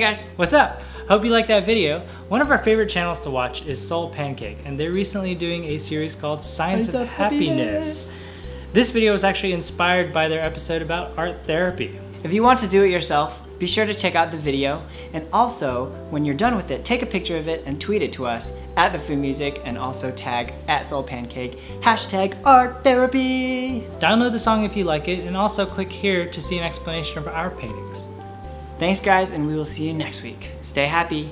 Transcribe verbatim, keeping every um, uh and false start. Hey guys, what's up? Hope you liked that video. One of our favorite channels to watch is Soul Pancake, and they're recently doing a series called Science, Science of, of Happiness. Happiness. This video was actually inspired by their episode about art therapy. If you want to do it yourself, be sure to check out the video, and also, when you're done with it, take a picture of it and tweet it to us at The Food Music, and also tag at Soul Pancake, hashtag art therapy. Download the song if you like it, and also click here to see an explanation of our paintings. Thanks guys, and we will see you next week. Stay happy.